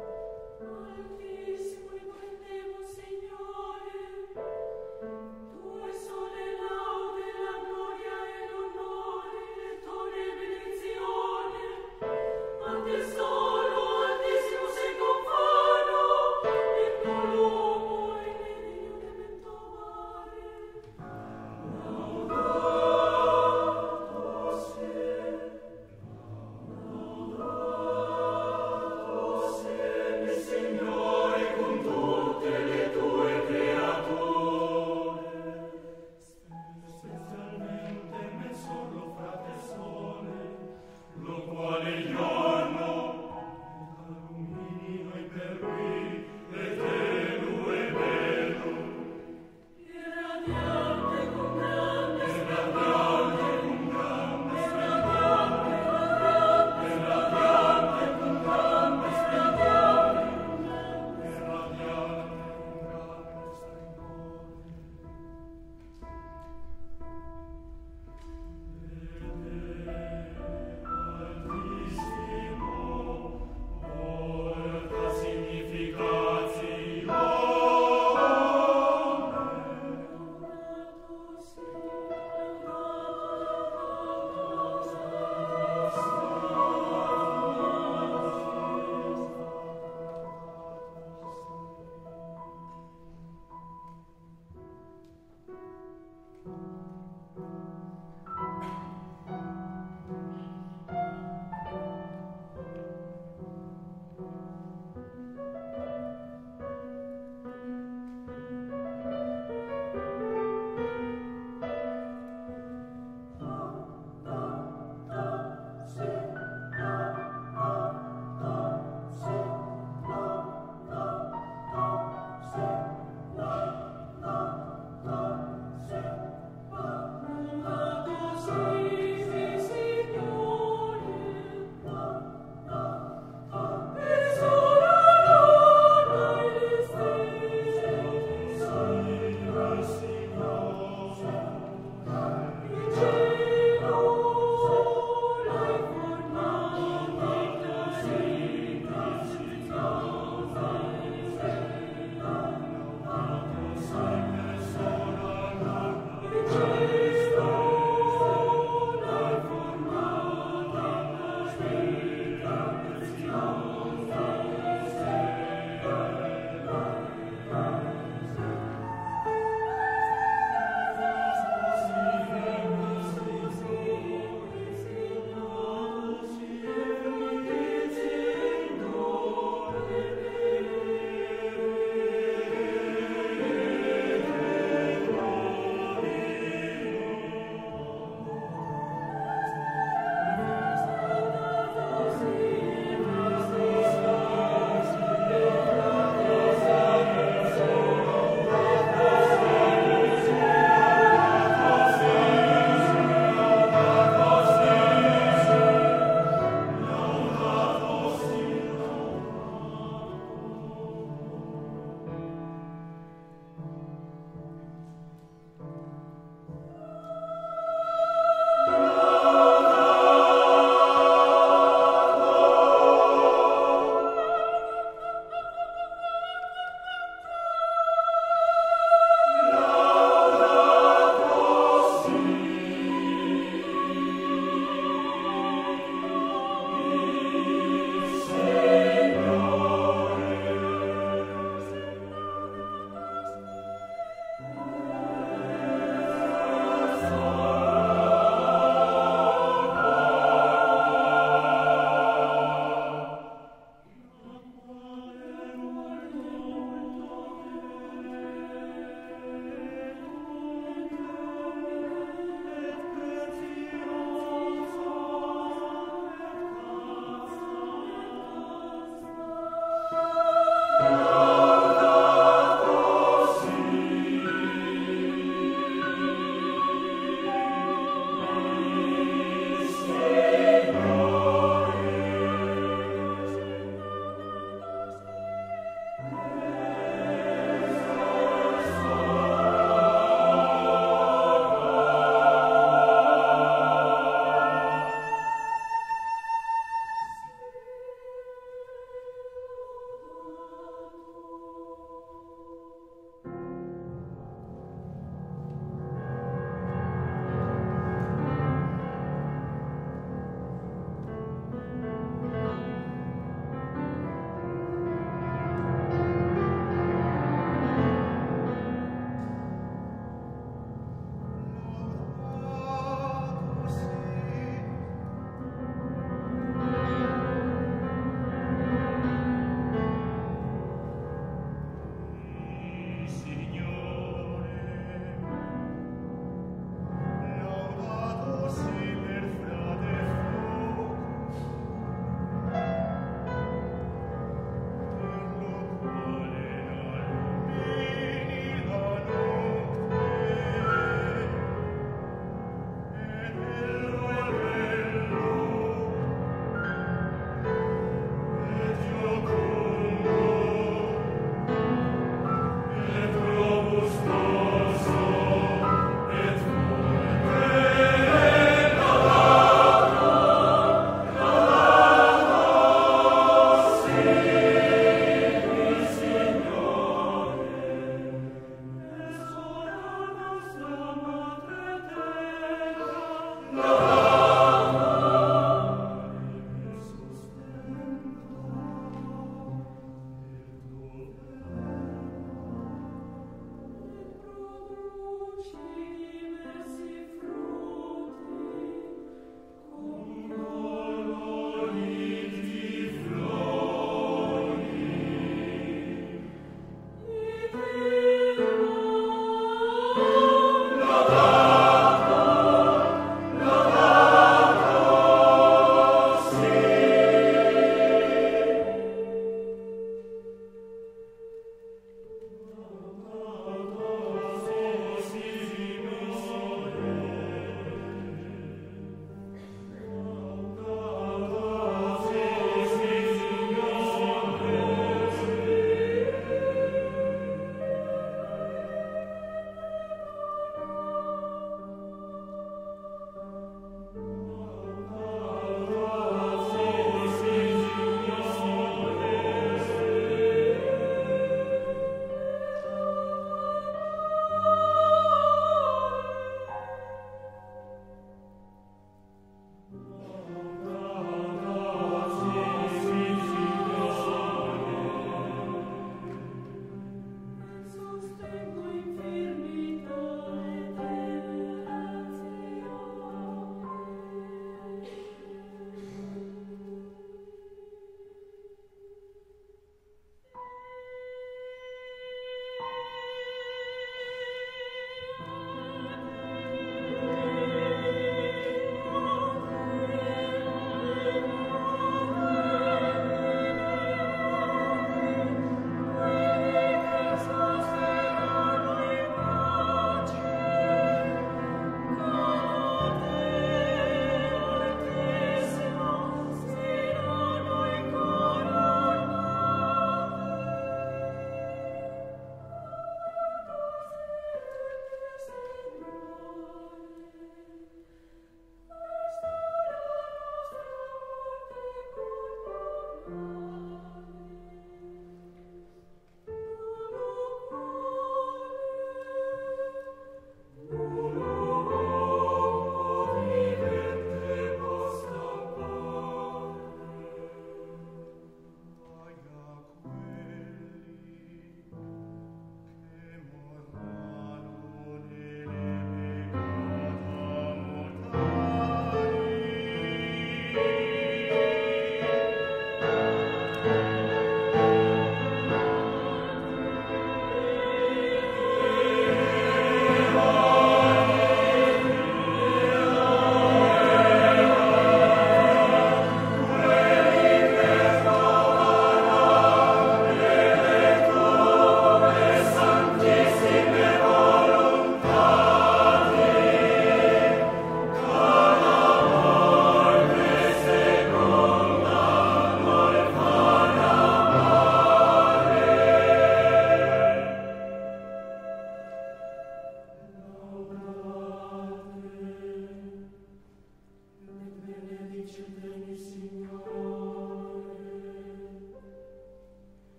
Altissimo e buon Dio, Signore, tu sole la